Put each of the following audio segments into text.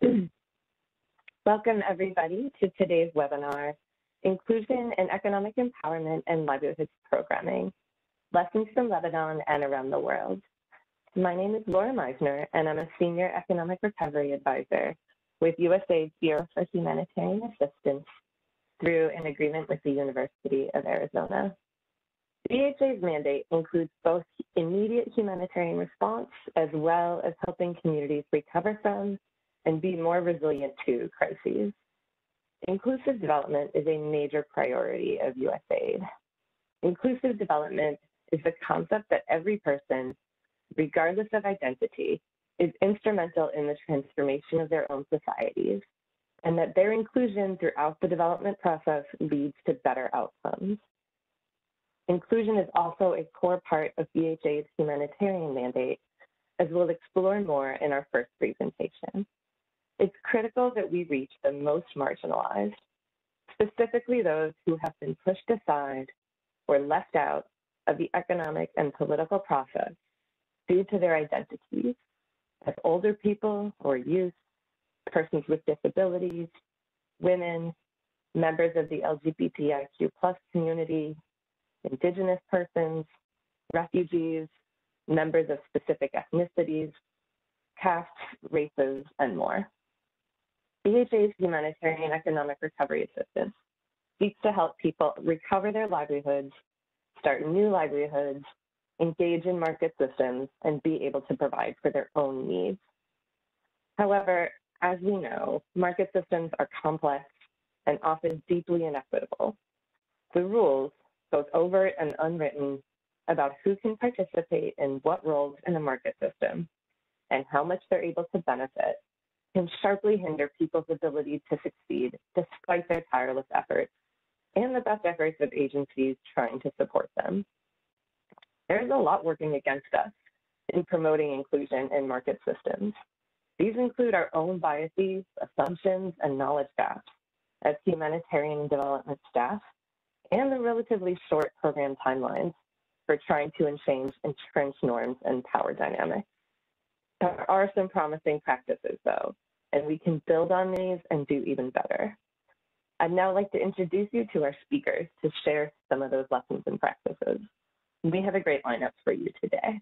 Welcome everybody to today's webinar, Inclusion and Economic Empowerment and Livelihoods Programming, Lessons from Lebanon and Around the World. My name is Laura Meisner, and I'm a Senior Economic Recovery Advisor with USAID's Bureau for Humanitarian Assistance through an agreement with the University of Arizona. BHA's mandate includes both immediate humanitarian response as well as helping communities recover from and be more resilient to crises. Inclusive development is a major priority of USAID. Inclusive development is the concept that every person, regardless of identity, is instrumental in the transformation of their own societies, and that their inclusion throughout the development process leads to better outcomes. Inclusion is also a core part of BHA's humanitarian mandate, as we'll explore more in our first presentation. It's critical that we reach the most marginalized, specifically those who have been pushed aside or left out of the economic and political process due to their identities as older people or youth, persons with disabilities, women, members of the LGBTIQ+ community, Indigenous persons, refugees, members of specific ethnicities, castes, races, and more. BHA's Humanitarian Economic Recovery Assistance seeks to help people recover their livelihoods, start new livelihoods, engage in market systems, and be able to provide for their own needs. However, as we know, market systems are complex and often deeply inequitable. The rules, both overt and unwritten, about who can participate in what roles in a market system and how much they're able to benefit can sharply hinder people's ability to succeed despite their tireless efforts and the best efforts of agencies trying to support them. There's a lot working against us in promoting inclusion in market systems. These include our own biases, assumptions, and knowledge gaps as humanitarian development staff, and the relatively short program timelines for trying to change entrenched norms and power dynamics. There are some promising practices, though, and we can build on these and do even better. I'd now like to introduce you to our speakers to share some of those lessons and practices. We have a great lineup for you today.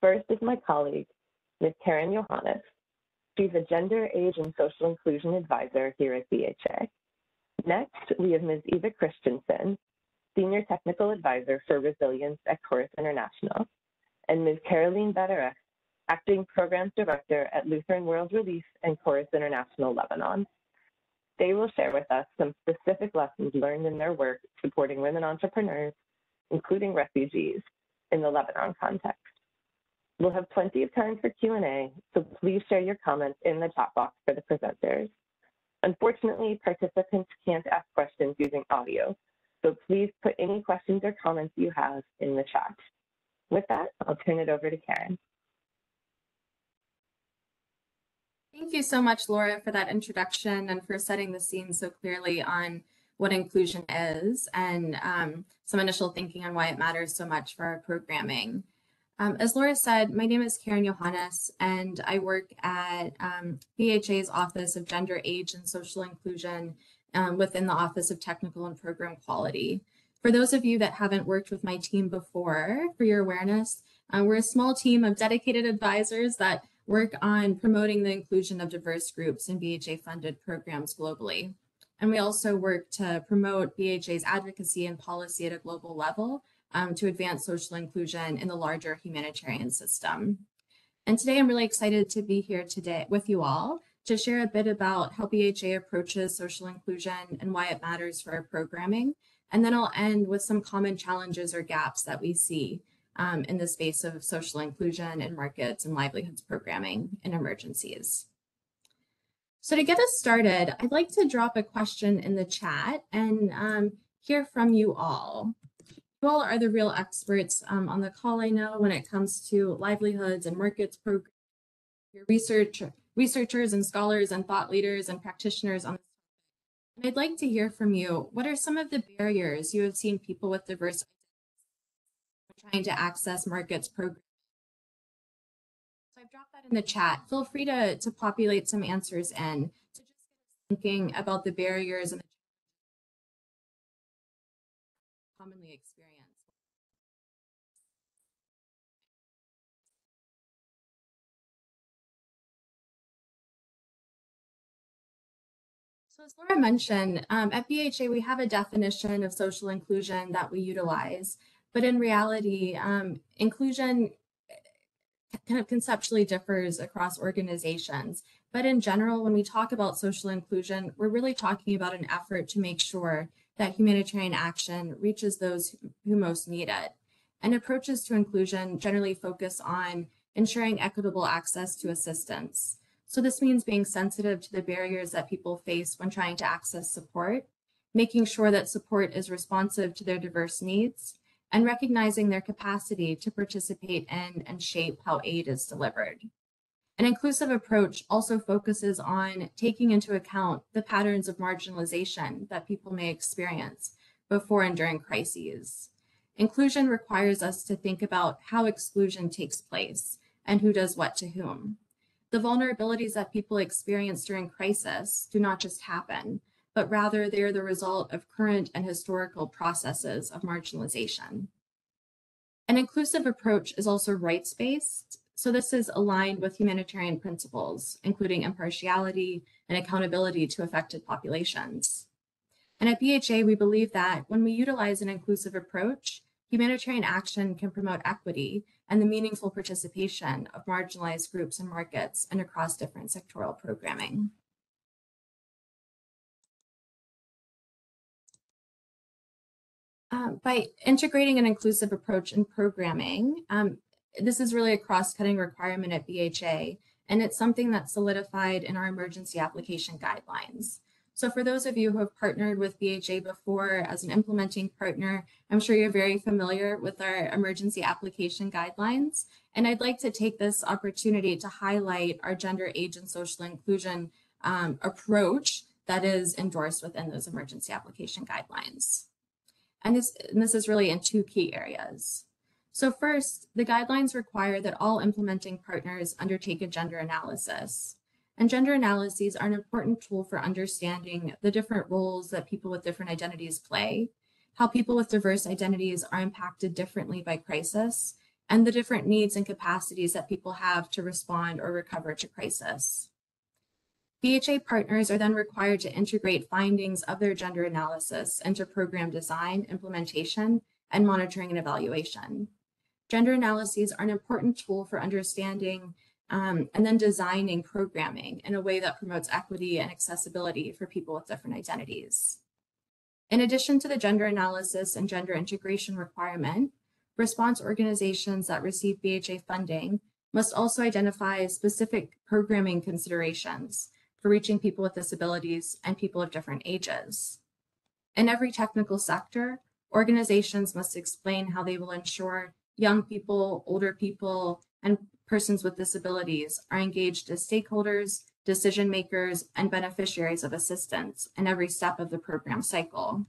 First is my colleague, Ms. Karen Johannes. She's a Gender, Age, and Social Inclusion Advisor here at BHA. Next, we have Ms. Eva Christensen, Senior Technical Advisor for Resilience at Corus International, and Ms. Caroline Baderewski, Acting Programs Director at Lutheran World Relief and Corus International, Lebanon. They will share with us some specific lessons learned in their work supporting women entrepreneurs, including refugees, in the Lebanon context. We'll have plenty of time for Q&A, so please share your comments in the chat box for the presenters. Unfortunately, participants can't ask questions using audio, so please put any questions or comments you have in the chat. With that, I'll turn it over to Karen. Thank you so much, Laura, for that introduction and for setting the scene so clearly on what inclusion is and some initial thinking on why it matters so much for our programming. As Laura said, my name is Karen Johannes, and I work at BHA's Office of Gender, Age, and Social Inclusion within the Office of Technical and Program Quality. For those of you that haven't worked with my team before, for your awareness, we're a small team of dedicated advisors that work on promoting the inclusion of diverse groups in BHA-funded programs globally. And we also work to promote BHA's advocacy and policy at a global level to advance social inclusion in the larger humanitarian system. And today I'm really excited to be here today with you all to share a bit about how BHA approaches social inclusion and why it matters for our programming. And then I'll end with some common challenges or gaps that we see in the space of social inclusion and markets and livelihoods programming in emergencies. So to get us started, I'd like to drop a question in the chat and hear from you all. You all are the real experts on the call, I know, when it comes to livelihoods and markets programs. Your researchers and scholars and thought leaders and practitioners on this topic. And I'd like to hear from you. What are some of the barriers you have seen people with diverse identities trying to access markets programs? So I've dropped that in the chat. Feel free to populate some answers in. So just thinking about the barriers and the commonly experienced. So as Laura mentioned, at BHA, we have a definition of social inclusion that we utilize, but in reality, inclusion kind of conceptually differs across organizations. But in general, when we talk about social inclusion, we're really talking about an effort to make sure that humanitarian action reaches those who most need it. And approaches to inclusion generally focus on ensuring equitable access to assistance. So this means being sensitive to the barriers that people face when trying to access support, making sure that support is responsive to their diverse needs, and recognizing their capacity to participate in and shape how aid is delivered. An inclusive approach also focuses on taking into account the patterns of marginalization that people may experience before and during crises. Inclusion requires us to think about how exclusion takes place and who does what to whom. The vulnerabilities that people experience during crisis do not just happen, but rather they are the result of current and historical processes of marginalization. An inclusive approach is also rights-based, so this is aligned with humanitarian principles, including impartiality and accountability to affected populations. And at BHA, we believe that when we utilize an inclusive approach, humanitarian action can promote equity and the meaningful participation of marginalized groups and markets and across different sectoral programming. By integrating an inclusive approach in programming, this is really a cross-cutting requirement at BHA, and it's something that's solidified in our emergency application guidelines. So for those of you who have partnered with BHA before as an implementing partner, I'm sure you're very familiar with our emergency application guidelines. And I'd like to take this opportunity to highlight our gender, age, and social inclusion approach that is endorsed within those emergency application guidelines. And this is really in two key areas. So first, the guidelines require that all implementing partners undertake a gender analysis. And gender analyses are an important tool for understanding the different roles that people with different identities play, how people with diverse identities are impacted differently by crisis, and the different needs and capacities that people have to respond or recover to crisis. BHA partners are then required to integrate findings of their gender analysis into program design, implementation, and monitoring and evaluation. Gender analyses are an important tool for understanding and then designing programming in a way that promotes equity and accessibility for people with different identities. In addition to the gender analysis and gender integration requirement, response organizations that receive BHA funding must also identify specific programming considerations for reaching people with disabilities and people of different ages. In every technical sector, organizations must explain how they will ensure young people, older people, and persons with disabilities are engaged as stakeholders, decision makers, and beneficiaries of assistance in every step of the program cycle.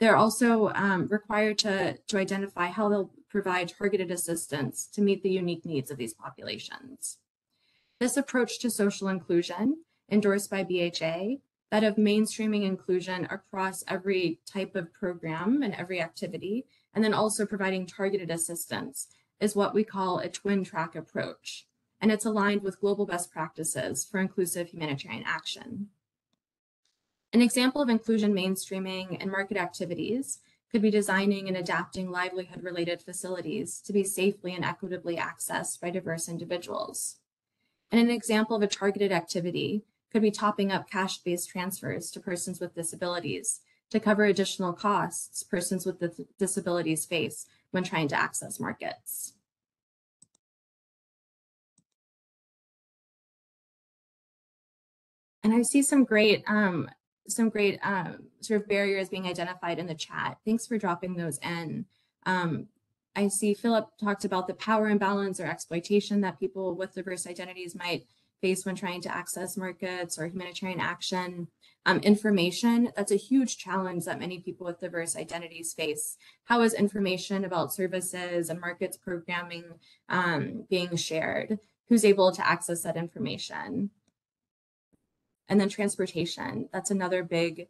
They're also required to identify how they'll provide targeted assistance to meet the unique needs of these populations. This approach to social inclusion, endorsed by BHA, that of mainstreaming inclusion across every type of program and every activity, and then also providing targeted assistance, is what we call a twin-track approach, and it's aligned with global best practices for inclusive humanitarian action. An example of inclusion mainstreaming and market activities could be designing and adapting livelihood-related facilities to be safely and equitably accessed by diverse individuals. And an example of a targeted activity could be topping up cash-based transfers to persons with disabilities to cover additional costs persons with disabilities face when trying to access markets. And I see some great sort of barriers being identified in the chat. Thanks for dropping those in. I see Philip talked about the power imbalance or exploitation that people with diverse identities might face when trying to access markets or humanitarian action. Information, that's a huge challenge that many people with diverse identities face. How is information about services and markets programming being shared? who's able to access that information. And then transportation, that's another big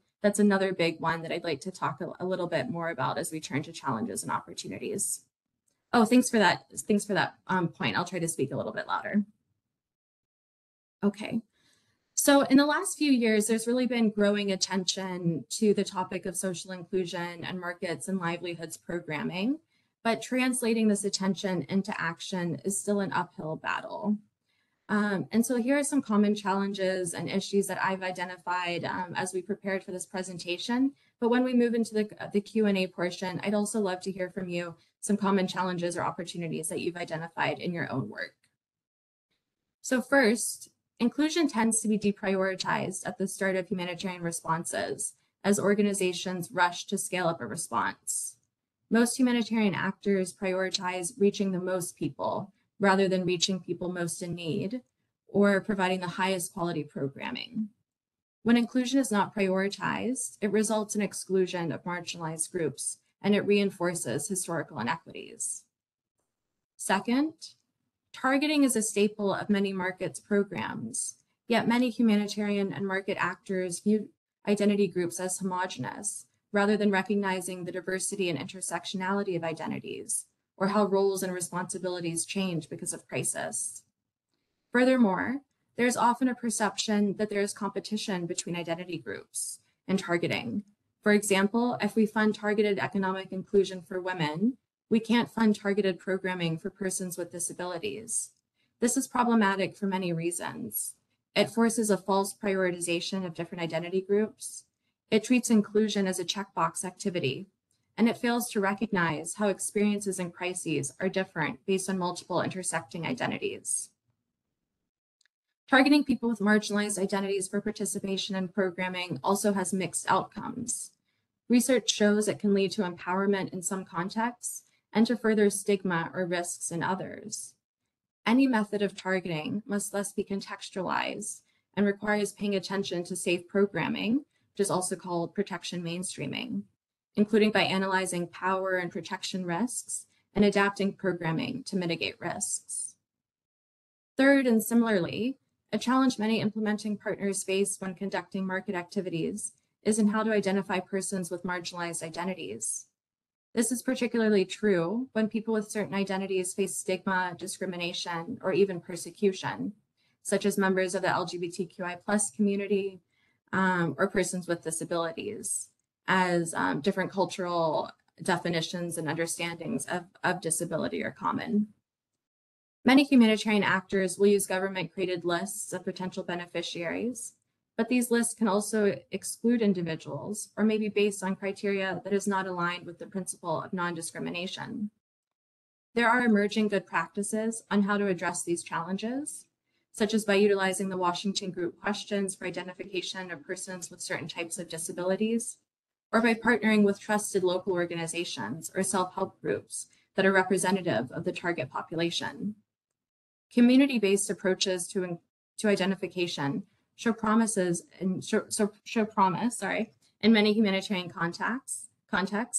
one that I'd like to talk a little bit more about as we turn to challenges and opportunities. Oh, thanks for that point. I'll try to speak a little bit louder. Okay. So in the last few years, there's really been growing attention to the topic of social inclusion and markets and livelihoods programming, but translating this attention into action is still an uphill battle. And so here are some common challenges and issues that I've identified as we prepared for this presentation. But when we move into the Q&A portion, I'd also love to hear from you some common challenges or opportunities that you've identified in your own work. So first, inclusion tends to be deprioritized at the start of humanitarian responses as organizations rush to scale up a response. Most humanitarian actors prioritize reaching the most people rather than reaching people most in need or providing the highest quality programming. When inclusion is not prioritized, it results in exclusion of marginalized groups and it reinforces historical inequities. Second, targeting is a staple of many markets programs, yet many humanitarian and market actors view identity groups as homogenous, rather than recognizing the diversity and intersectionality of identities, or how roles and responsibilities change because of crisis. Furthermore, there's often a perception that there is competition between identity groups and targeting. For example, if we fund targeted economic inclusion for women, we can't fund targeted programming for persons with disabilities. This is problematic for many reasons. It forces a false prioritization of different identity groups. It treats inclusion as a checkbox activity, and it fails to recognize how experiences and crises are different based on multiple intersecting identities. Targeting people with marginalized identities for participation in programming also has mixed outcomes. Research shows it can lead to empowerment in some contexts, and to further stigma or risks in others. Any method of targeting must thus be contextualized and requires paying attention to safe programming, which is also called protection mainstreaming, including by analyzing power and protection risks and adapting programming to mitigate risks. Third, and similarly, a challenge many implementing partners face when conducting market activities is in how to identify persons with marginalized identities. This is particularly true when people with certain identities face stigma, discrimination, or even persecution, such as members of the LGBTQI+ community or persons with disabilities, as different cultural definitions and understandings of disability are common. Many humanitarian actors will use government-created lists of potential beneficiaries, but these lists can also exclude individuals or may be based on criteria that is not aligned with the principle of non-discrimination. There are emerging good practices on how to address these challenges, such as by utilizing the Washington Group questions for identification of persons with certain types of disabilities, or by partnering with trusted local organizations or self-help groups that are representative of the target population. Community-based approaches to identification show promise in many humanitarian contexts,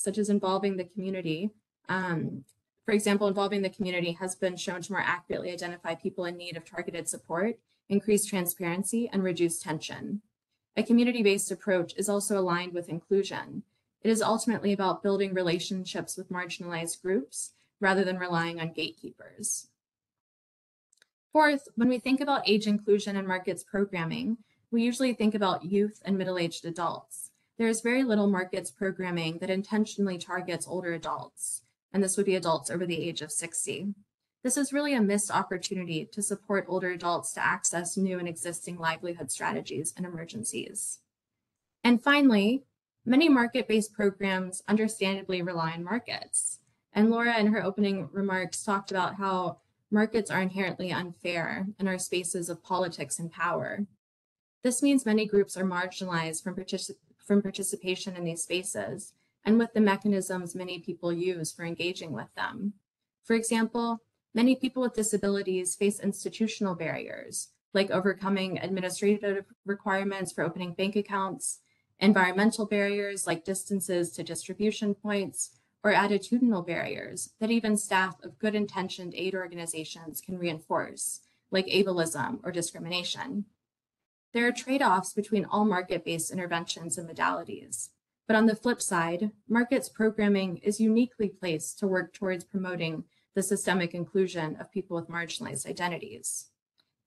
such as involving the community. For example, involving the community has been shown to more accurately identify people in need of targeted support, increase transparency, and reduce tension. A community-based approach is also aligned with inclusion. It is ultimately about building relationships with marginalized groups rather than relying on gatekeepers. Fourth, when we think about age inclusion and markets programming, we usually think about youth and middle-aged adults. There is very little markets programming that intentionally targets older adults, and this would be adults over the age of 60. This is really a missed opportunity to support older adults to access new and existing livelihood strategies and emergencies. And finally, many market-based programs understandably rely on markets. And Laura, in her opening remarks, talked about how markets are inherently unfair and are spaces of politics and power. This means many groups are marginalized from participation in these spaces and with the mechanisms many people use for engaging with them. For example, many people with disabilities face institutional barriers, like overcoming administrative requirements for opening bank accounts, environmental barriers like distances to distribution points, or attitudinal barriers that even staff of good-intentioned aid organizations can reinforce, like ableism or discrimination. There are trade-offs between all market-based interventions and modalities, but on the flip side, markets programming is uniquely placed to work towards promoting the systemic inclusion of people with marginalized identities.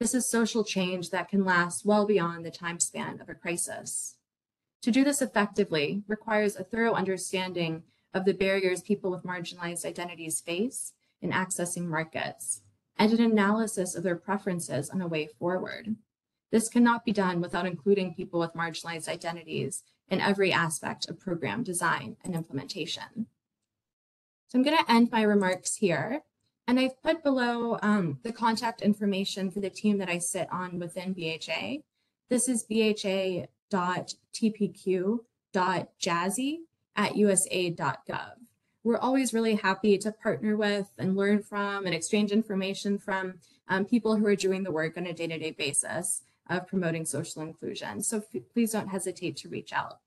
This is social change that can last well beyond the time span of a crisis. To do this effectively requires a thorough understanding of the barriers people with marginalized identities face in accessing markets, and an analysis of their preferences on a way forward. This cannot be done without including people with marginalized identities in every aspect of program design and implementation. So I'm going to end my remarks here, and I've put below the contact information for the team that I sit on within BHA. This is bha.tpq.jazzy@usaid.gov. We're always really happy to partner with and learn from and exchange information from people who are doing the work on a day-to-day basis of promoting social inclusion. So please don't hesitate to reach out.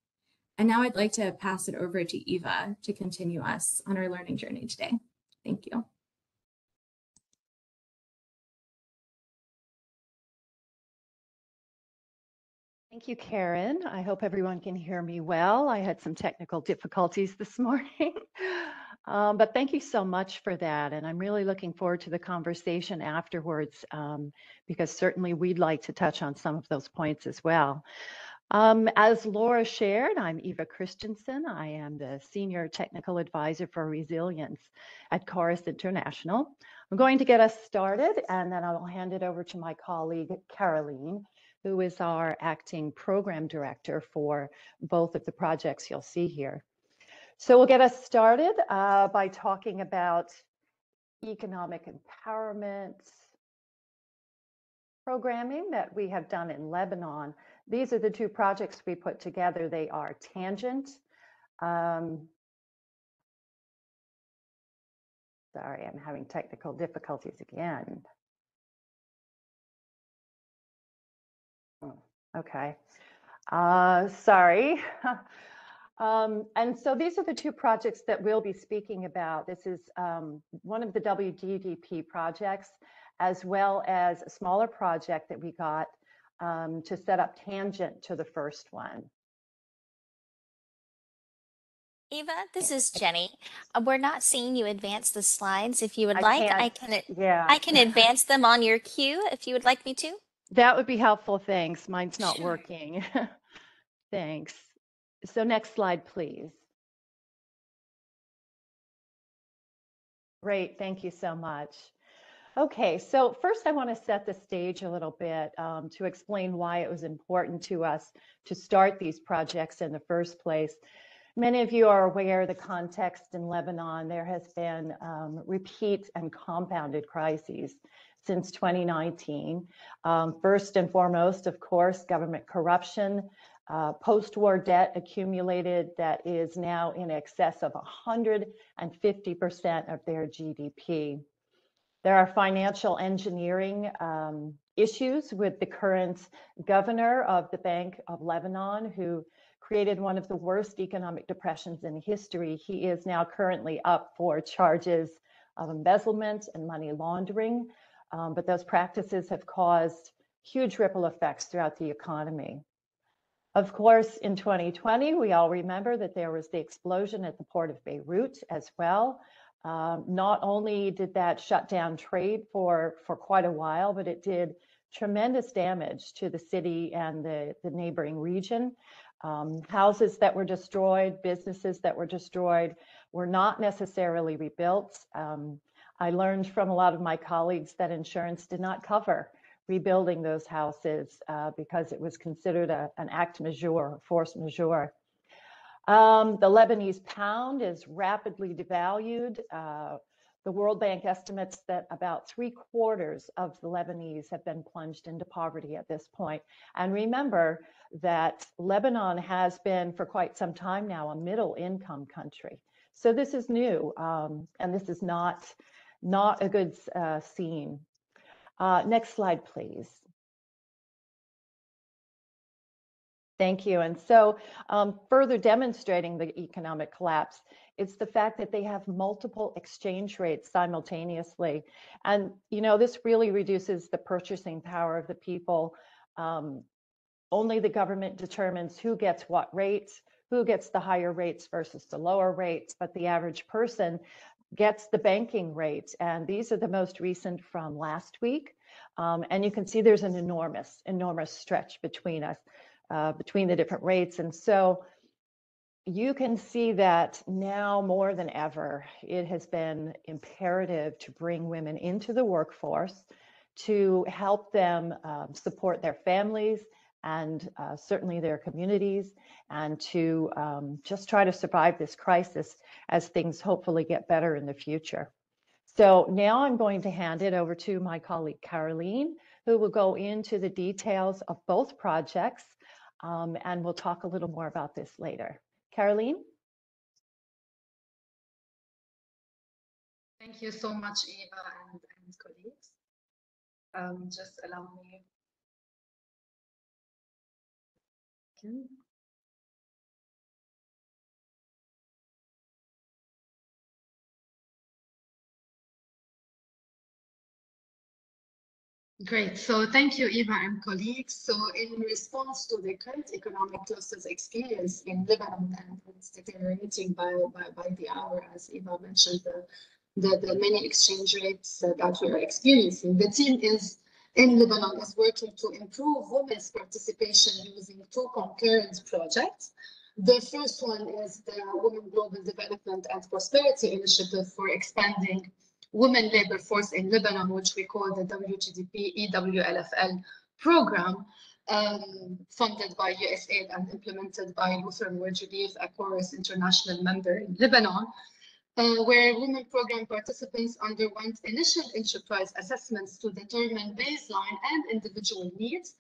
And now I'd like to pass it over to Eva to continue us on our learning journey today. Thank you. Thank you, Karen. I hope everyone can hear me well. I had some technical difficulties this morning, but thank you so much for that. And I'm really looking forward to the conversation afterwards, because certainly we'd like to touch on some of those points as well. As Laura shared, I'm Eva Christensen. I am the Senior Technical Advisor for Resilience at Corus International. I'm going to get us started, and then I'll hand it over to my colleague, Caroline, who is our acting program director for both of the projects you'll see here. So we'll get us started by talking about economic empowerment programming that we have done in Lebanon. These are the two projects we put together. They are Tangent. Sorry, I'm having technical difficulties again. Okay, sorry. And so these are the two projects that we'll be speaking about. This is one of the WGDP projects, as well as a smaller project that we got to set up tangent to the first one. Eva, this is Jenny. We're not seeing you advance the slides. If you would like, I can advance them on your cue if you would like me to. That would be helpful, thanks. Mine's not working. Thanks. So next slide, please. Great, thank you so much. Okay, so first I want to set the stage a little bit to explain why it was important to us to start these projects in the first place. Many of you are aware of the context in Lebanon. There has been repeat and compounded crises since 2019. First and foremost, of course, government corruption, post-war debt accumulated that is now in excess of 150% of their GDP. There are financial engineering issues with the current governor of the Bank of Lebanon, who created one of the worst economic depressions in history. He is now currently up for charges of embezzlement and money laundering. But those practices have caused huge ripple effects throughout the economy. Of course, in 2020, we all remember that there was the explosion at the port of Beirut as well. Not only did that shut down trade for quite a while, but it did tremendous damage to the city and the neighboring region. Houses that were destroyed, businesses that were destroyed were not necessarily rebuilt. I learned from a lot of my colleagues that insurance did not cover rebuilding those houses because it was considered an act majeure, force majeure. The Lebanese pound is rapidly devalued. The World Bank estimates that about 3/4 of the Lebanese have been plunged into poverty at this point. And remember that Lebanon has been for quite some time now a middle income country. So this is new and this is not a good scene. Next slide, please. Thank you. And so further demonstrating the economic collapse, it's the fact that they have multiple exchange rates simultaneously. And, you know, this really reduces the purchasing power of the people. Only the government determines who gets what rates, who gets the higher rates versus the lower rates, but the average person gets the banking rates. And these are the most recent from last week. And you can see there's an enormous, enormous stretch between us, between the different rates. And so you can see that now more than ever, it has been imperative to bring women into the workforce to help them support their families and certainly their communities, and to just try to survive this crisis as things hopefully get better in the future. So now I'm going to hand it over to my colleague, Caroline, who will go into the details of both projects, and we'll talk a little more about this later. Caroline? Thank you so much, Eva and colleagues. Just allow me. Great. So thank you, Eva and colleagues. So in response to the current economic clusters experience in Lebanon, and it's deteriorating by the hour, as Eva mentioned, the many exchange rates that we are experiencing, the team is in Lebanon is working to improve women's participation using two concurrent projects. The first one is the Women Global Development and Prosperity Initiative for expanding women labor force in Lebanon, which we call the WGDP EWLFL program, funded by USAID and implemented by Lutheran World Relief, a Corus International member in Lebanon, where women program participants underwent initial enterprise assessments to determine baseline and individual needs.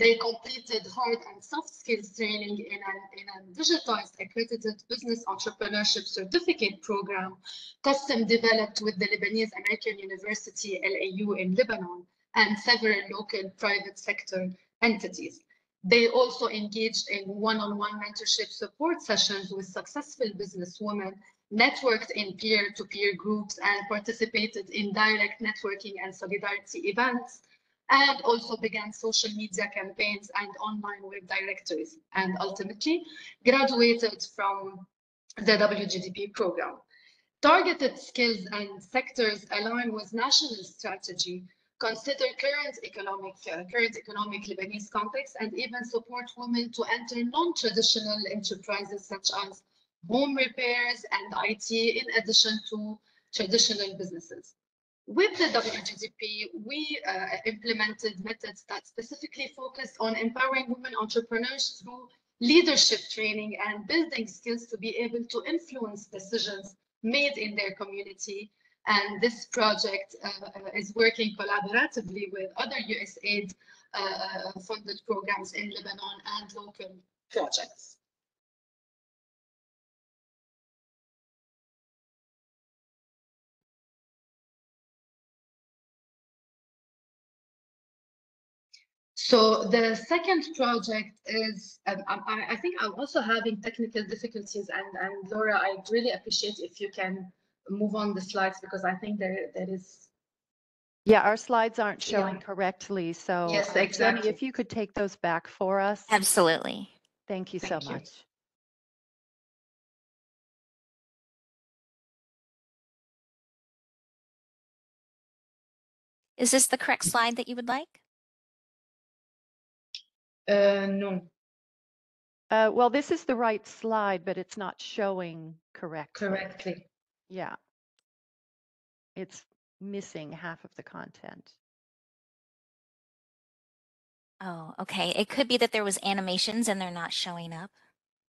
They completed hard and soft skills training in a digitized accredited business entrepreneurship certificate program, custom developed with the Lebanese American University (LAU) in Lebanon and several local private sector entities. They also engaged in one-on-one mentorship support sessions with successful businesswomen, networked in peer-to-peer groups, and participated in direct networking and solidarity events, and also began social media campaigns and online web directories, and ultimately graduated from the WGDP program. Targeted skills and sectors align with national strategy, consider current economic Lebanese context, and even support women to enter non-traditional enterprises such as home repairs and IT, in addition to traditional businesses. With the WGDP, we implemented methods that specifically focused on empowering women entrepreneurs through leadership training and building skills to be able to influence decisions made in their community. And this project is working collaboratively with other USAID funded programs in Lebanon and local projects. So the second project is, I think I'm also having technical difficulties, and Laura, I really appreciate if you can move on the slides, because I think there is. Yeah, our slides aren't showing correctly. So yes, exactly. Jenny, if you could take those back for us. Absolutely. Thank you so much. Is this the correct slide that you would like? No. Well, this is the right slide, but it's not showing correctly. Yeah. It's missing half of the content. Oh, okay. It could be that there was animations and they're not showing up.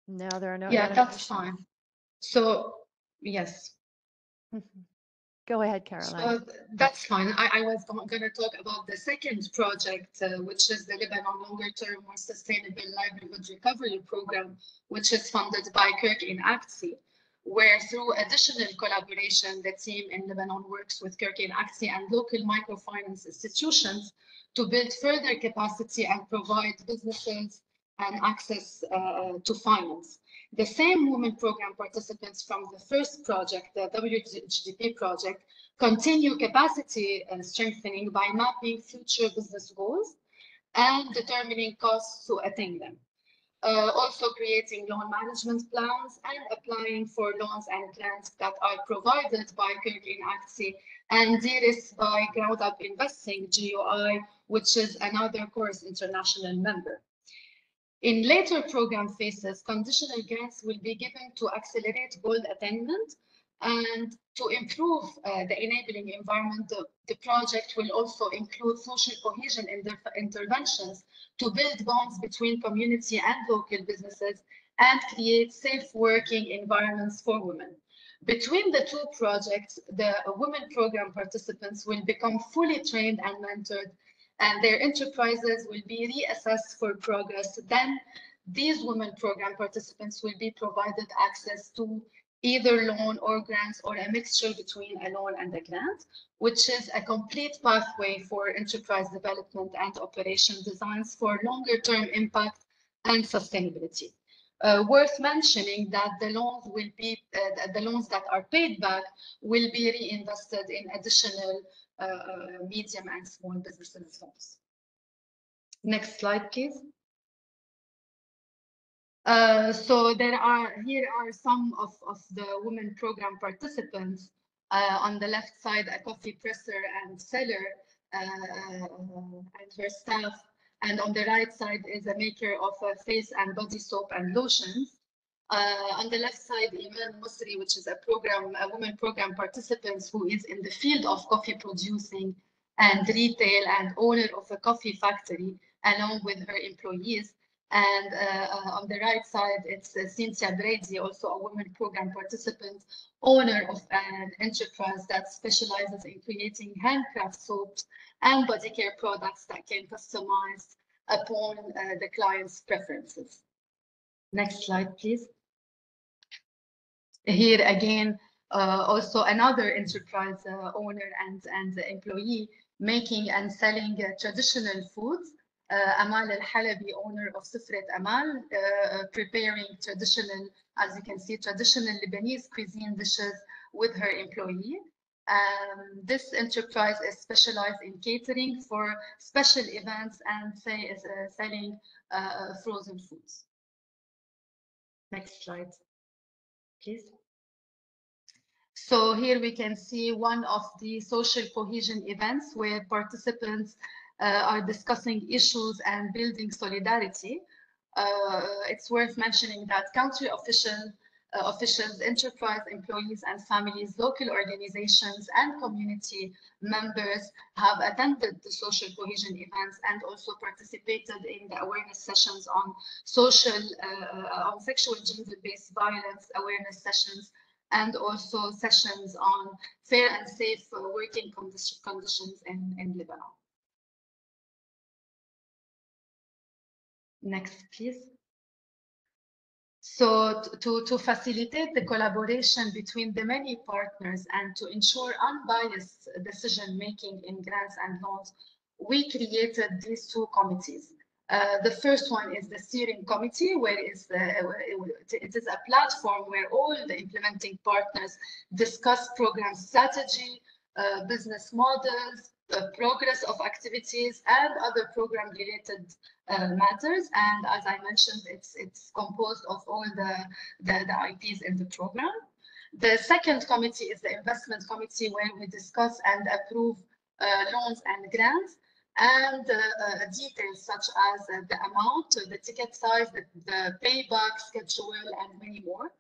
No, there are no animations. That's fine. So, yes. Go ahead, Caroline. So that's fine. I was going to talk about the second project, which is the Lebanon Longer Term More Sustainable Livelihood Recovery Program, which is funded by Kirk in Aksi, where through additional collaboration, the team in Lebanon works with Kirk in Aksi and local microfinance institutions to build further capacity and provide businesses and access to finance. The same women program participants from the first project, the WGDP project, continue capacity strengthening by mapping future business goals and determining costs to attain them. Also creating loan management plans and applying for loans and grants that are provided by Kirk in Aksi and de-risked by Ground Up Investing, GUI, which is another Corus International member. In later program phases, conditional grants will be given to accelerate goal attainment and to improve the enabling environment. The project will also include social cohesion interventions to build bonds between community and local businesses and create safe working environments for women. Between the two projects, the women program participants will become fully trained and mentored, and their enterprises will be reassessed for progress. Then these women program participants will be provided access to either loan or grants, or a mixture between a loan and a grant, which is a complete pathway for enterprise development and operation designs for longer term impact and sustainability. Worth mentioning that the loans that are paid back will be reinvested in additional medium and small businesses loans. Next slide, please. So here are some of the women program participants. On the left side, a coffee presser and seller and her staff, and on the right side is a maker of face and body soap and lotions. On the left side, Iman Musri, which is a woman program participant who is in the field of coffee producing and retail and owner of a coffee factory along with her employees. And on the right side, it's Cynthia Brezzi, also a women program participant, owner of an enterprise that specializes in creating handcraft soaps and body care products that can be customized upon the client's preferences. Next slide, please. Here again, also another enterprise owner and employee making and selling traditional foods. Amal al-Halabi, owner of Sufret Amal, preparing traditional, as you can see, traditional Lebanese cuisine dishes with her employee. This enterprise is specialized in catering for special events and selling frozen foods. Next slide, please. So here we can see one of the social cohesion events where participants are discussing issues and building solidarity. It's worth mentioning that country officials, enterprise employees and families, local organizations and community members have attended the social cohesion events and also participated in the awareness sessions on sexual gender-based violence awareness sessions, and also sessions on fair and safe working conditions in Lebanon. Next, please. So to facilitate the collaboration between the many partners and to ensure unbiased decision-making in grants and loans, we created these two committees. The first one is the steering committee, where it is a platform where all the implementing partners discuss program strategy, business models, the progress of activities and other program related matters. And as I mentioned, it's composed of all the IPs in the program. The second committee is the investment committee, where we discuss and approve loans and grants and details such as the amount, the ticket size, the payback schedule, and many more.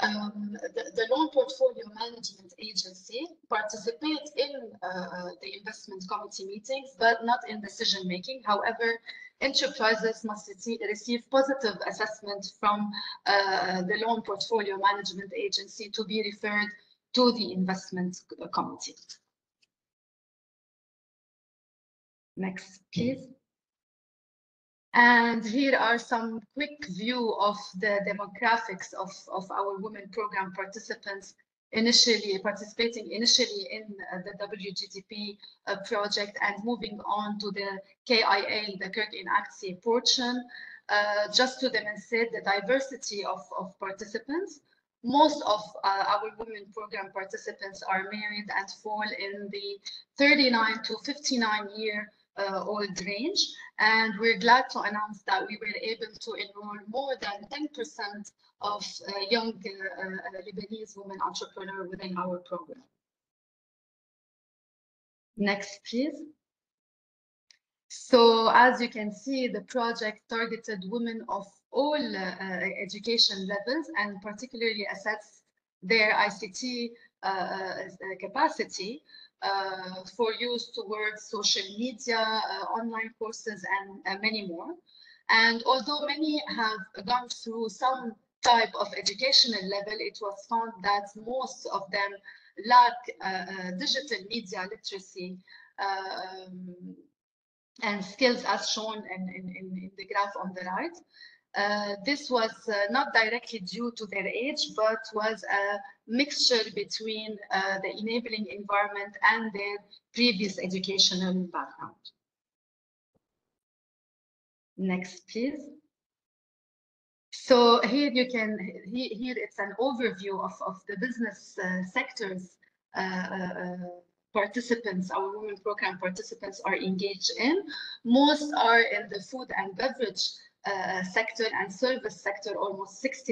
The Loan Portfolio Management Agency participates in the investment committee meetings, but not in decision making. However, enterprises must receive positive assessment from the Loan Portfolio Management Agency to be referred to the investment committee. Next, please. And here are some quick view of the demographics of our women program participants participating initially in the WGDP project and moving on to the KIA, the Kirk in Aksi portion. just to demonstrate the diversity of participants. Most of our women program participants are married and fall in the 39 to 59 year old range, and we're glad to announce that we were able to enroll more than 10% of young Lebanese women entrepreneurs within our program. Next, please. So as you can see, the project targeted women of all education levels and particularly assessed their ICT capacity for use towards social media, online courses, and many more. And although many have gone through some type of educational level, it was found that most of them lack digital media literacy and skills, as shown in the graph on the right. This was not directly due to their age, but was a mixture between the enabling environment and their previous educational background. Next, please. So here you can, here it's an overview of the business sectors participants, our women program participants are engaged in. Most are in the food and beverage sector and service sector, almost 60%.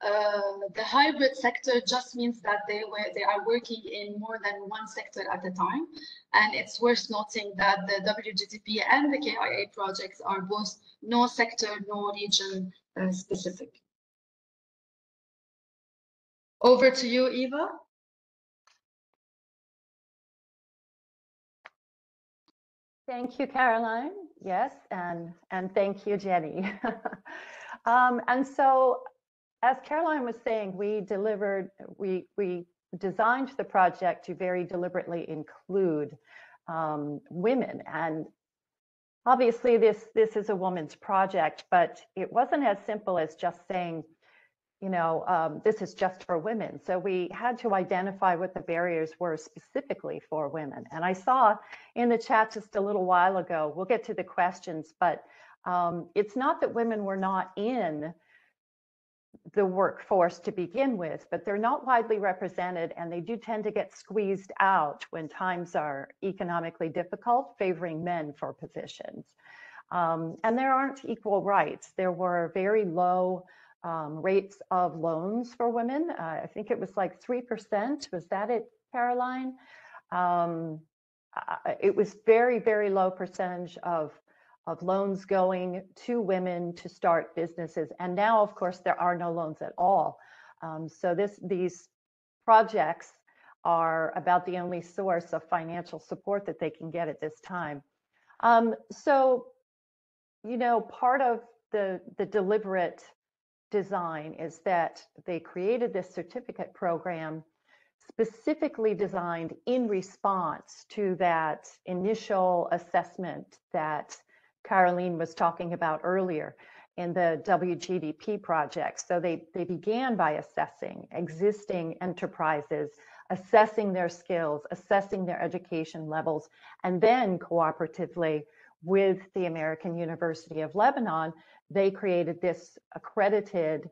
The hybrid sector just means that they are working in more than one sector at a time. And it's worth noting that the WGDP and the KIA projects are both no sector, no region specific. Over to you, Eva. Thank you, Caroline. Yes, and thank you, Jenny. And so, as Caroline was saying, we designed the project to very deliberately include women. And obviously, this is a woman's project, but it wasn't as simple as just saying, you know, this is just for women. So we had to identify what the barriers were specifically for women. And I saw in the chat just a little while ago, we'll get to the questions, but it's not that women were not in the workforce to begin with, but they're not widely represented, and they do tend to get squeezed out when times are economically difficult, favoring men for positions. And there aren't equal rights. There were very low rates of loans for women. I think it was like 3%. Was that it, Caroline? It was very, very low percentage of loans going to women to start businesses. And now, of course, there are no loans at all. So these projects are about the only source of financial support that they can get at this time. So, you know, part of the deliberate design is that they created this certificate program specifically designed in response to that initial assessment that Caroline was talking about earlier in the WGDP project. So they began by assessing existing enterprises, assessing their skills, assessing their education levels, and then cooperatively with the American University of Lebanon, they created this accredited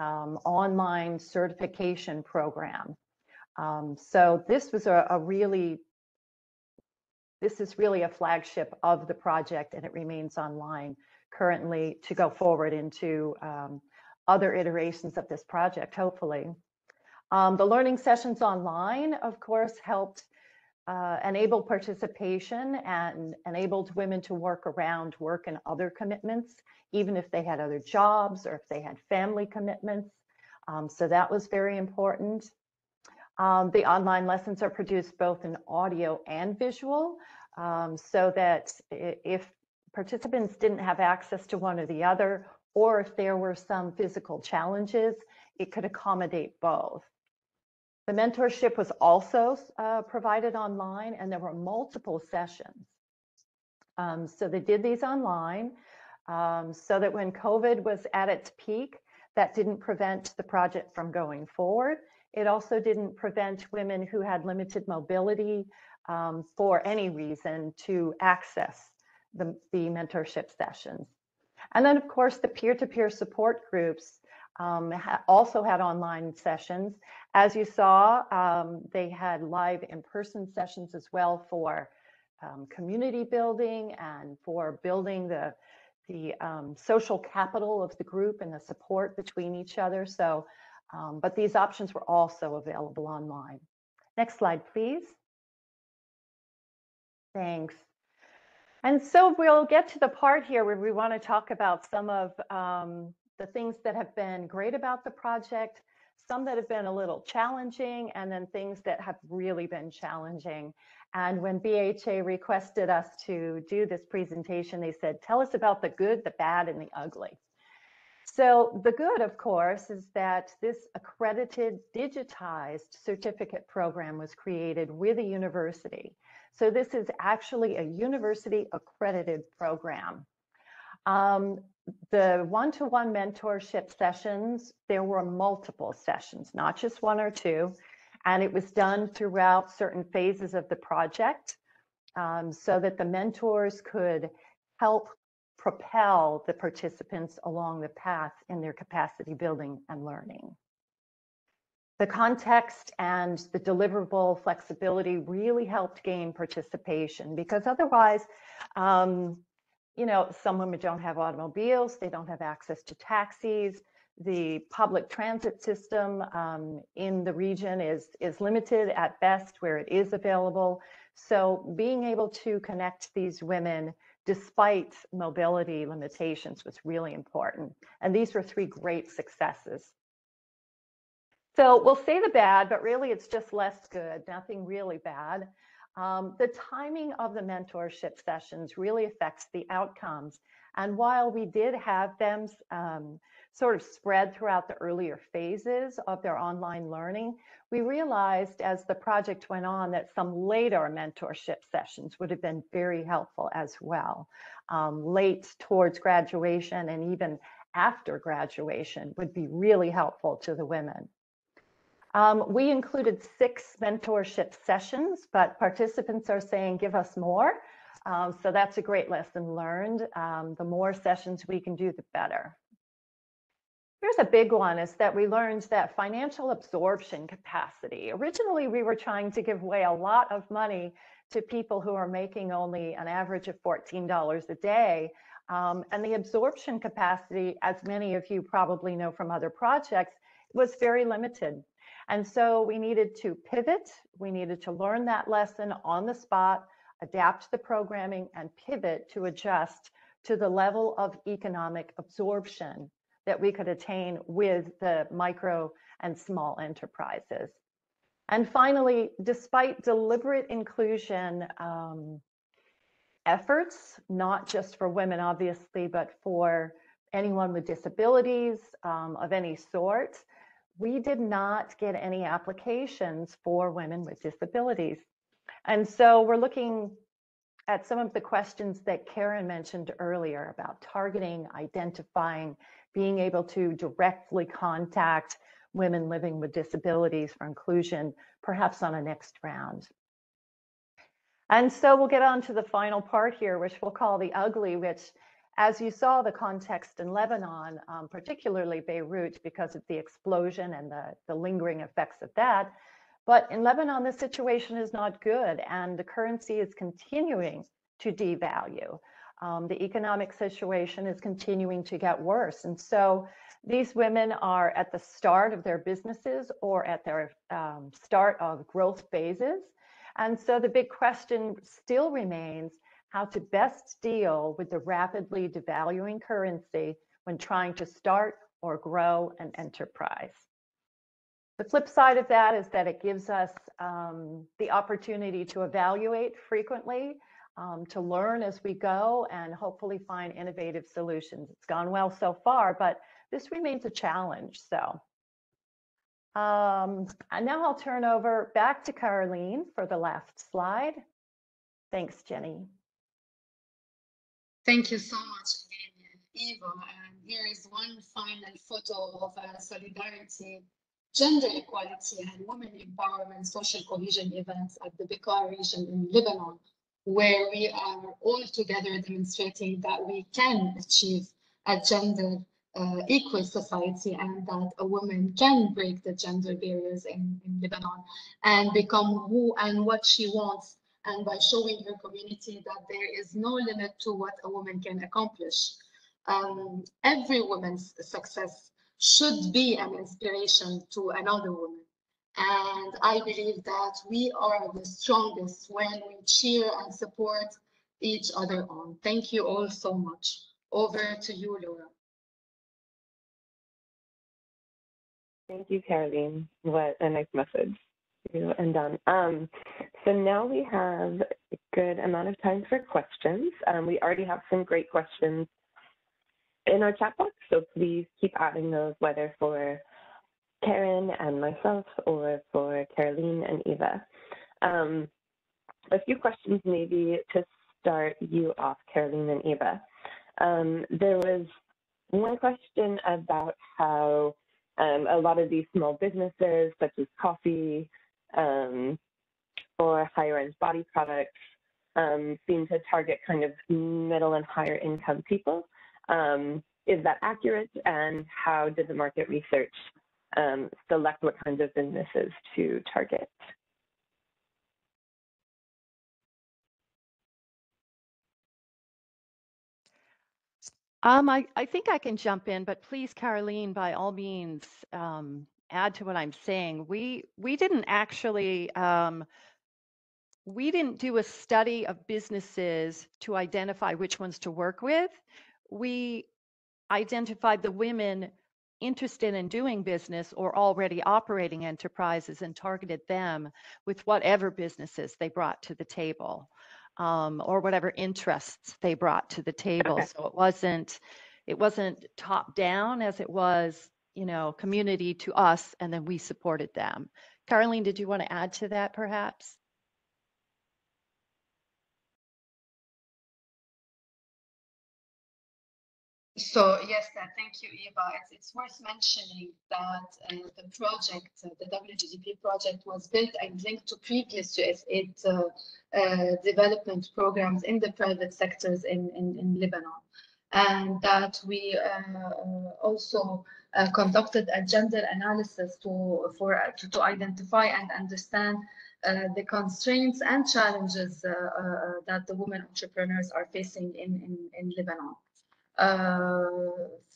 online certification program. So this was this is really a flagship of the project, and it remains online currently to go forward into other iterations of this project, hopefully. The learning sessions online, of course, helped enable participation and enabled women to work around work and other commitments, even if they had other jobs or if they had family commitments. So that was very important. The online lessons are produced both in audio and visual, so that if participants didn't have access to one or the other, or if there were some physical challenges, it could accommodate both. The mentorship was also provided online, and there were multiple sessions. So they did these online so that when COVID was at its peak, that didn't prevent the project from going forward. It also didn't prevent women who had limited mobility for any reason to access the mentorship sessions. And then, of course, the peer-to-peer support groups also had online sessions. As you saw, they had live in-person sessions as well for community building and for building the social capital of the group and the support between each other. So, but these options were also available online. Next slide, please. Thanks. And so we'll get to the part here where we want to talk about some of the things that have been great about the project, some that have been a little challenging, and then things that have really been challenging. And when BHA requested us to do this presentation, they said, tell us about the good, the bad, and the ugly. So the good, of course, is that this accredited digitized certificate program was created with a university. So this is actually a university accredited program. The one-to-one mentorship sessions, there were multiple sessions, not just one or two, and it was done throughout certain phases of the project so that the mentors could help propel the participants along the path in their capacity building and learning. The context and the deliverable flexibility really helped gain participation, because otherwise, you know, some women don't have automobiles, they don't have access to taxis, the public transit system in the region is limited at best where it is available. So being able to connect these women despite mobility limitations was really important. And these were three great successes. So we'll say the bad, but really it's just less good, nothing really bad. The timing of the mentorship sessions really affects the outcomes. And while we did have them sort of spread throughout the earlier phases of their online learning, we realized as the project went on that some later mentorship sessions would have been very helpful as well. Late towards graduation and even after graduation would be really helpful to the women. We included 6 mentorship sessions, but participants are saying, give us more. So that's a great lesson learned. The more sessions we can do, the better. Here's a big one, is that we learned that financial absorption capacity. Originally, we were trying to give away a lot of money to people who are making only an average of $14 a day. And the absorption capacity, as many of you probably know from other projects, was very limited. And so we needed to pivot. We needed to learn that lesson on the spot, adapt the programming, and pivot to adjust to the level of economic absorption that we could attain with the micro and small enterprises. And finally, despite deliberate inclusion efforts, not just for women, obviously, but for anyone with disabilities of any sort, we did not get any applications for women with disabilities. And so we're looking at some of the questions that Karen mentioned earlier about targeting, identifying, being able to directly contact women living with disabilities for inclusion, perhaps on a next round. And so we'll get on to the final part here, which we'll call the ugly, which, as you saw, the context in Lebanon, particularly Beirut, because of the explosion and the lingering effects of that. But in Lebanon, the situation is not good, and the currency is continuing to devalue. The economic situation is continuing to get worse. And so these women are at the start of their businesses or at their start of growth phases. And so the big question still remains, how to best deal with the rapidly devaluing currency when trying to start or grow an enterprise. The flip side of that is that it gives us the opportunity to evaluate frequently, to learn as we go, and hopefully find innovative solutions. It's gone well so far, but this remains a challenge. So, and now I'll turn over back to Caroline for the last slide. Thanks, Jenny. Thank you so much again, Eva. And here is one final photo of a solidarity, gender equality, and women empowerment social cohesion events at the Bekaa region in Lebanon, where we are all together demonstrating that we can achieve a gender equal society, and that a woman can break the gender barriers in Lebanon and become who and what she wants, and by showing her community that there is no limit to what a woman can accomplish. Every woman's success should be an inspiration to another woman. And I believe that we are the strongest when we cheer and support each other on. Thank you all so much. Over to you, Laura. Thank you, Caroline. What a nice message to end on. So now we have a good amount of time for questions. We already have some great questions in our chat box, so please keep adding those, whether for Karen and myself or for Caroline and Eva. A few questions maybe to start you off, Caroline and Eva. There was one question about how a lot of these small businesses, such as coffee or higher-end body products, seem to target kind of middle and higher income people. Is that accurate, and how did the market research select what kinds of businesses to target? I think I can jump in, but please, Caroline, by all means, add to what I'm saying. We didn't actually we didn't do a study of businesses to identify which ones to work with. We identified the women interested in doing business or already operating enterprises and targeted them with whatever businesses they brought to the table, or whatever interests they brought to the table. Okay. So it wasn't top down as it was, you know, community to us, and then we supported them. Caroline, did you want to add to that perhaps? So yes, thank you, Eva. It's worth mentioning that the project, the WGDP project, was built and linked to previous USAID development programs in the private sectors in Lebanon, and that we also conducted a gender analysis to identify and understand the constraints and challenges that the women entrepreneurs are facing in Lebanon.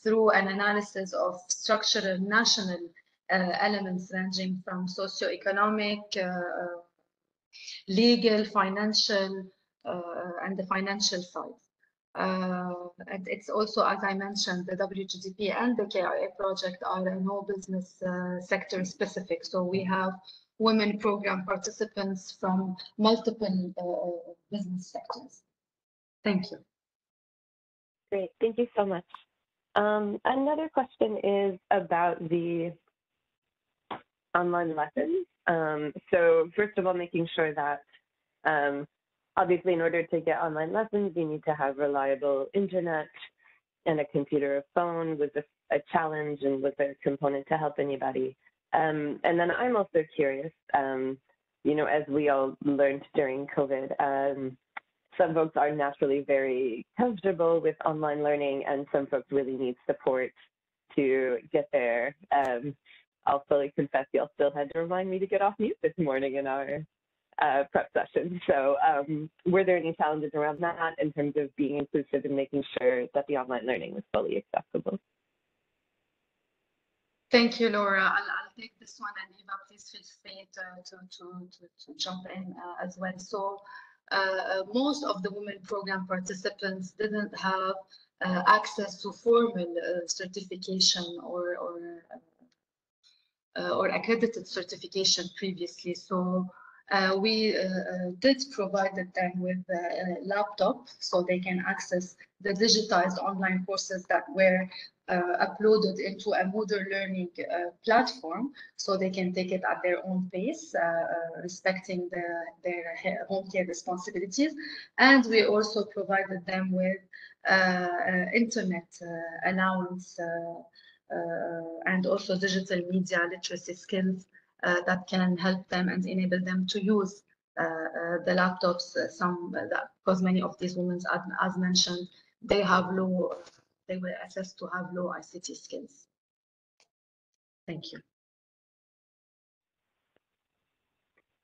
Through an analysis of structural national elements ranging from socioeconomic, legal, financial, and the financial side. And it's also, as I mentioned, the WGDP and the KIA project are no business sector specific. So we have women program participants from multiple business sectors. Thank you. Great, thank you so much. Another question is about the online lessons. So first of all, making sure that obviously in order to get online lessons, you need to have reliable internet and a computer or phone. Was this a challenge, and was there a component to help anybody? And then I'm also curious, you know, as we all learned during COVID, some folks are naturally very comfortable with online learning, and some folks really need support to get there. I'll fully confess, y'all still had to remind me to get off mute this morning in our prep session. So were there any challenges around that in terms of being inclusive and making sure that the online learning was fully accessible? Thank you, Laura. I'll take this one, and Eva, please feel free to jump in as well. So, most of the women program participants didn't have access to formal certification or accredited certification previously. So we did provide them with a laptop so they can access the digitized online courses that were uploaded into a Moodle learning platform, so they can take it at their own pace, respecting their home care responsibilities. And we also provided them with internet allowance and also digital media literacy skills that can help them and enable them to use the laptops, because many of these women, as mentioned, they have low they were assessed to have low ICT skills. Thank you.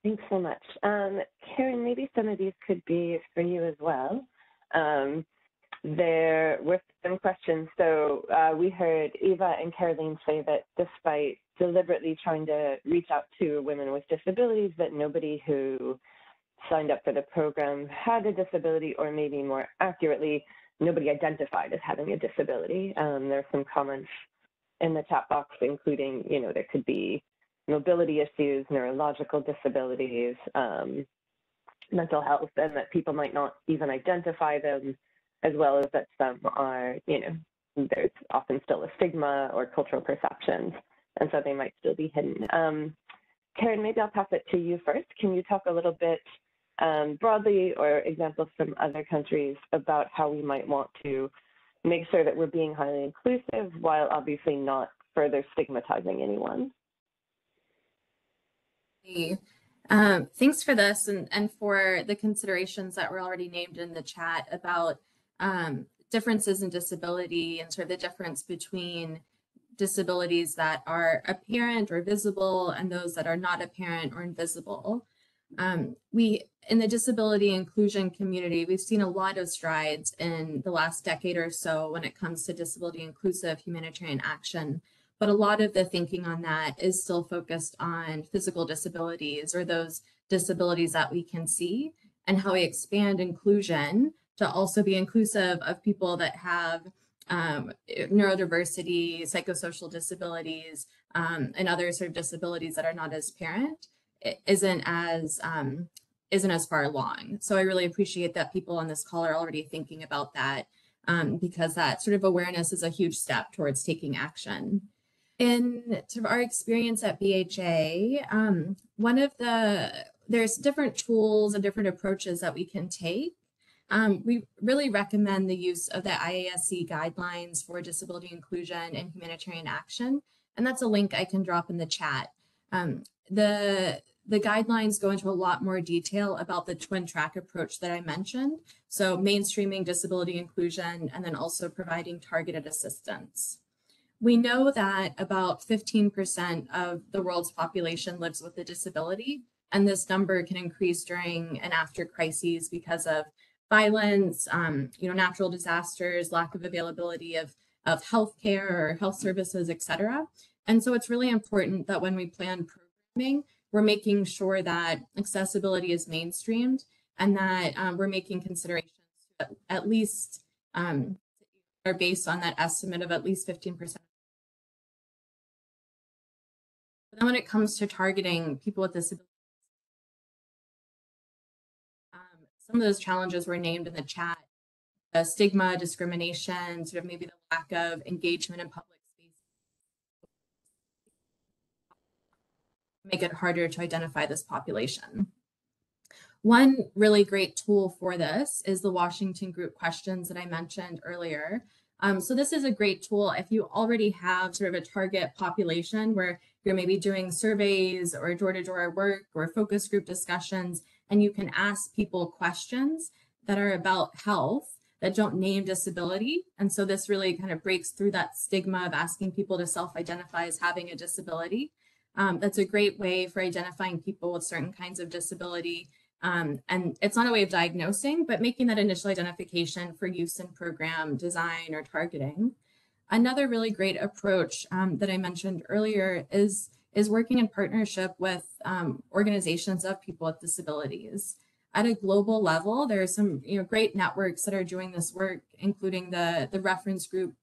Thanks so much. Karen, maybe some of these could be for you as well. There were some questions. So we heard Eva and Caroline say that despite deliberately trying to reach out to women with disabilities, that nobody who signed up for the program had a disability, or maybe more accurately, nobody identified as having a disability. There are some comments in the chat box, including, you know, there could be mobility issues, neurological disabilities, mental health, and that people might not even identify them, as well as that some are, you know, there's often still a stigma or cultural perceptions, and so they might still be hidden. Karen, maybe I'll pass it to you first. Can you talk a little bit broadly, or examples from other countries, about how we might want to make sure that we're being highly inclusive while obviously not further stigmatizing anyone? Thanks for this and for the considerations that were already named in the chat about differences in disability and sort of the difference between disabilities that are apparent or visible and those that are not apparent or invisible. We in the disability inclusion community, we've seen a lot of strides in the last decade or so when it comes to disability inclusive humanitarian action. But a lot of the thinking on that is still focused on physical disabilities, or those disabilities that we can see, and how we expand inclusion to also be inclusive of people that have neurodiversity, psychosocial disabilities, and other sort of disabilities that are not as apparent. It isn't as far along. So I really appreciate that people on this call are already thinking about that, because that sort of awareness is a huge step towards taking action. In sort of our experience at BHA, there's different tools and different approaches that we can take. We really recommend the use of the IASC guidelines for disability inclusion and humanitarian action, and that's a link I can drop in the chat. The guidelines go into a lot more detail about the twin track approach that I mentioned, so mainstreaming disability inclusion and then also providing targeted assistance. We know that about 15% of the world's population lives with a disability, and this number can increase during and after crises because of violence, natural disasters, lack of availability of healthcare or health services, etc. And so it's really important that when we plan programming, we're making sure that accessibility is mainstreamed, and that we're making considerations that at least are based on that estimate of at least 15%. But then when it comes to targeting people with disabilities, some of those challenges were named in the chat: the stigma, discrimination, sort of maybe the lack of engagement in public spaces, make it harder to identify this population. One really great tool for this is the Washington Group questions that I mentioned earlier. So this is a great tool if you already have sort of a target population where you're maybe doing surveys or door-to-door work or focus group discussions, and you can ask people questions that are about health that don't name disability. And so this really kind of breaks through that stigma of asking people to self-identify as having a disability. That's a great way for identifying people with certain kinds of disability. And it's not a way of diagnosing, but making that initial identification for use in program design or targeting. Another really great approach that I mentioned earlier is working in partnership with organizations of people with disabilities. At a global level, there are some great networks that are doing this work, including the reference group,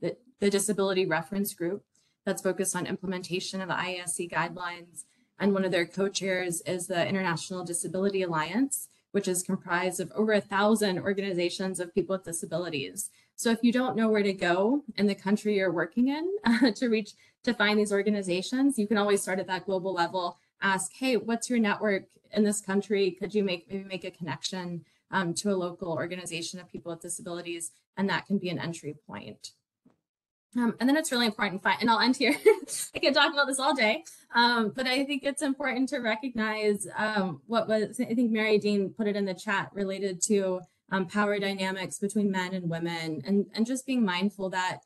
the Disability Reference Group, that's focused on implementation of the IASC guidelines. And one of their co-chairs is the International Disability Alliance, which is comprised of over 1,000 organizations of people with disabilities. So if you don't know where to go in the country you're working in to find these organizations, you can always start at that global level, ask, hey, what's your network in this country? Could you maybe make a connection to a local organization of people with disabilities? And that can be an entry point. And then it's really important, and I'll end here, I could talk about this all day, but I think it's important to recognize what was, I think Mary Dean put it in the chat, related to power dynamics between men and women, and just being mindful that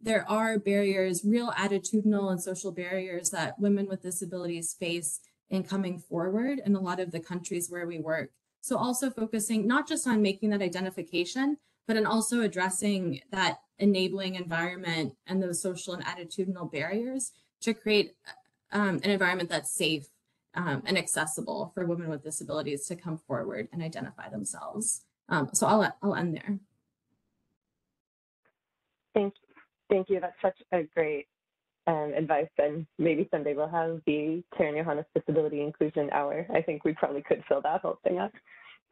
there are barriers, real attitudinal and social barriers that women with disabilities face in coming forward in a lot of the countries where we work. So also focusing not just on making that identification, but in also addressing that enabling environment and those social and attitudinal barriers to create an environment that's safe and accessible for women with disabilities to come forward and identify themselves. So I'll end there. Thank you. That's such a great advice, and maybe someday we'll have the Karen Johannes Disability Inclusion Hour. I think we probably could fill that whole thing up.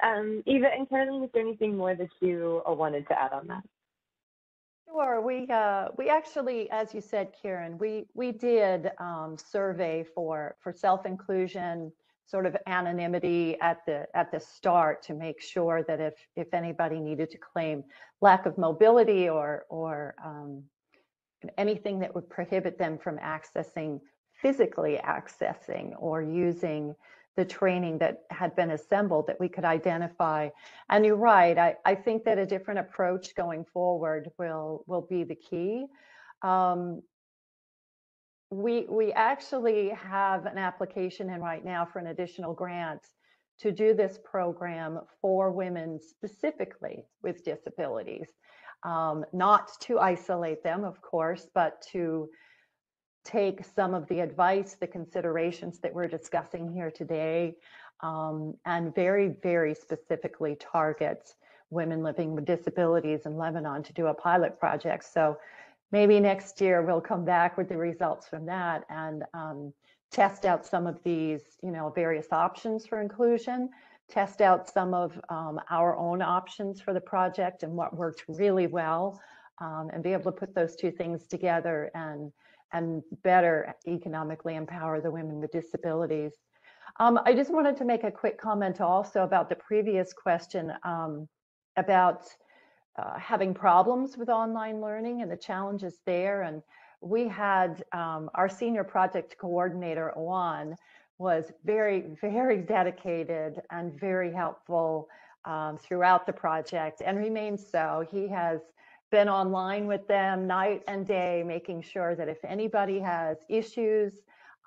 Eva and Caroline, is there anything more that you wanted to add on that? Sure. We actually, as you said, Karen, we did survey for self-inclusion, sort of anonymity at the start, to make sure that if anybody needed to claim lack of mobility or anything that would prohibit them from physically accessing or using the training that had been assembled, that we could identify. And you're right, I think that a different approach going forward will be the key. We actually have an application in right now for an additional grant to do this program for women specifically with disabilities. Not to isolate them, of course, but to take some of the advice, the considerations that we're discussing here today, and very, very specifically target women living with disabilities in Lebanon to do a pilot project. So maybe next year we'll come back with the results from that and test out some of these, various options for inclusion, test out some of our own options for the project and what worked really well, and be able to put those two things together and better economically empower the women with disabilities. I just wanted to make a quick comment also about the previous question about having problems with online learning and the challenges there. And we had our senior project coordinator, Iman, was very, very dedicated and very helpful throughout the project, and remains so. He has been online with them night and day, making sure that if anybody has issues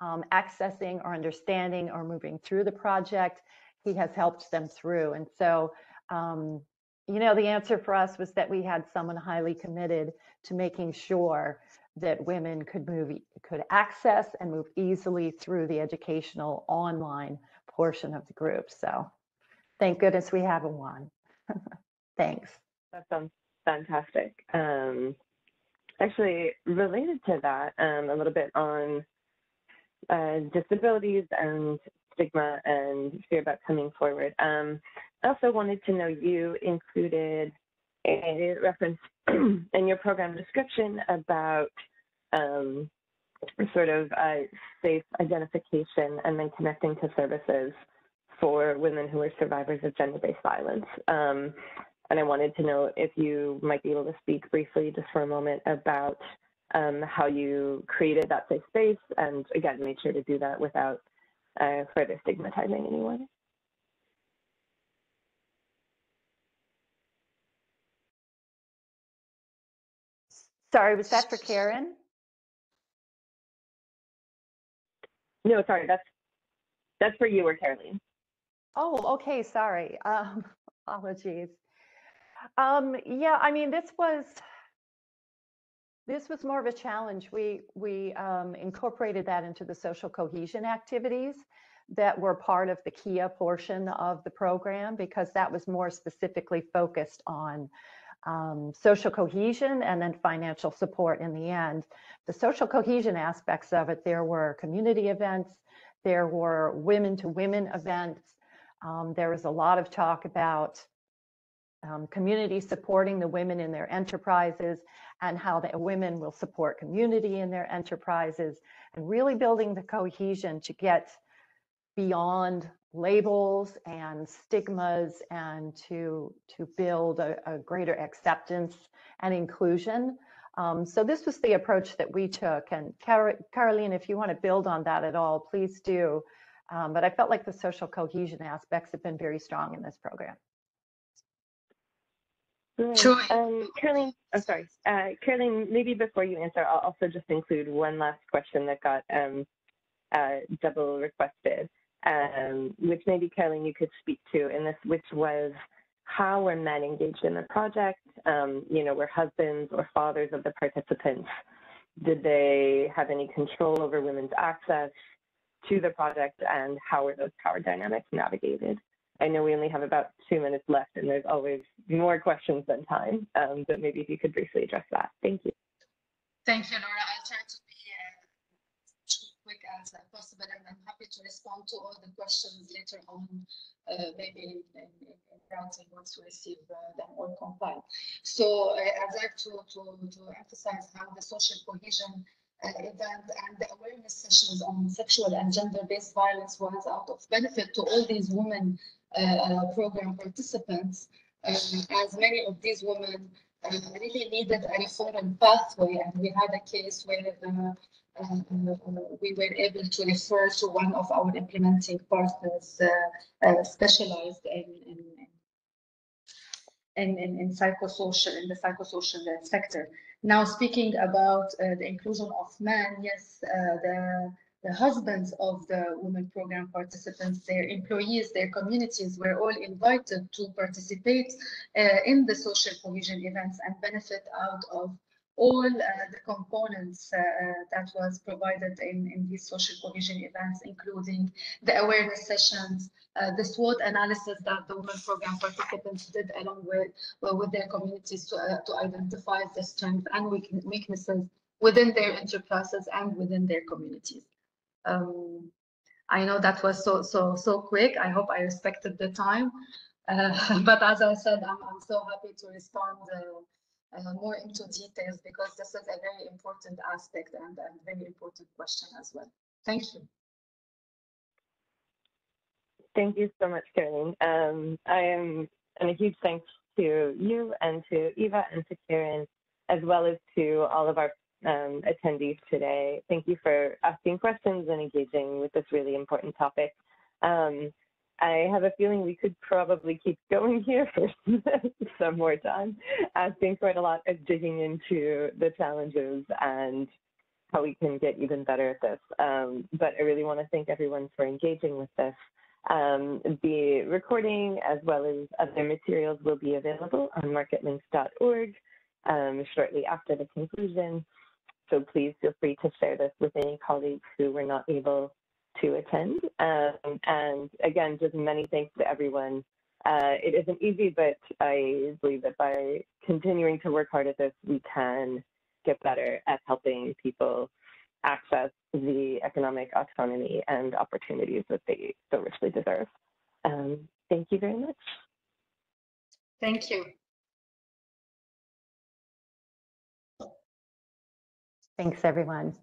accessing or understanding or moving through the project, he has helped them through. And so, the answer for us was that we had someone highly committed to making sure that women could access and move easily through the educational online portion of the group. So thank goodness we have one. Thanks. That sounds fantastic. Actually, related to that, a little bit on disabilities and stigma and fear about coming forward. I also wanted to know, you included a reference in your program description about safe identification and then connecting to services for women who are survivors of gender-based violence. And I wanted to know if you might be able to speak briefly just for a moment about how you created that safe space, and again, made sure to do that without further stigmatizing anyone. Sorry, was that for Karen? No, sorry, that's for you or Caroline. Oh, okay, sorry. Apologies. Yeah, I mean, this was more of a challenge. We incorporated that into the social cohesion activities that were part of the KIA portion of the program, because that was more specifically focused on social cohesion and then financial support in the end. The social cohesion aspects of it, there were community events, there were women-to-women events. There was a lot of talk about community supporting the women in their enterprises and how the women will support community in their enterprises, and really building the cohesion to get beyond labels and stigmas, and to build a greater acceptance and inclusion. So this was the approach that we took. And Caroline, if you want to build on that at all, please do. But I felt like the social cohesion aspects have been very strong in this program. Sure. Caroline, I'm sorry. Caroline, maybe before you answer, I'll also just include one last question that got double requested, which maybe Caroline you could speak to in this, which was how were men engaged in the project? You know, were husbands or fathers of the participants? Did they have any control over women's access to the project, and how were those power dynamics navigated? I know we only have about 2 minutes left, and there's always more questions than time, but maybe if you could briefly address that. Thank you. Thank you, Laura. I'll try to be as quick as possible, and I'm happy to respond to all the questions later on, maybe in browsing once we receive them all compiled. So I'd like to emphasize how the social cohesion event and the awareness sessions on sexual and gender-based violence was out of benefit to all these women program participants, as many of these women really needed a referral pathway, and we had a case where we were able to refer to one of our implementing partners specialized in psychosocial, in the psychosocial sector. Now, speaking about the inclusion of men, yes, the husbands of the women program participants, their employees, their communities were all invited to participate in the social cohesion events and benefit out of all the components that was provided in these social cohesion events, including the awareness sessions, the SWOT analysis that the women program participants did along with their communities to identify the strengths and weaknesses within their enterprises and within their communities. I know that was so quick. I hope I respected the time, but as I said, I'm so happy to respond more into details, because this is a very important aspect and a very important question as well. Thank you. Thank you so much, Caroline. And a huge thanks to you and to Eva and to Karen, as well as to all of our attendees today. Thank you for asking questions and engaging with this really important topic. I have a feeling we could probably keep going here for some more time, asking quite a lot of digging into the challenges and how we can get even better at this. But I really want to thank everyone for engaging with this. The recording as well as other materials will be available on marketlinks.org shortly after the conclusion. So please feel free to share this with any colleagues who were not able to attend. And again, just many thanks to everyone. It isn't easy, but I believe that by continuing to work hard at this, we can get better at helping people access the economic autonomy and opportunities that they so richly deserve. Thank you very much. Thank you. Thanks, everyone.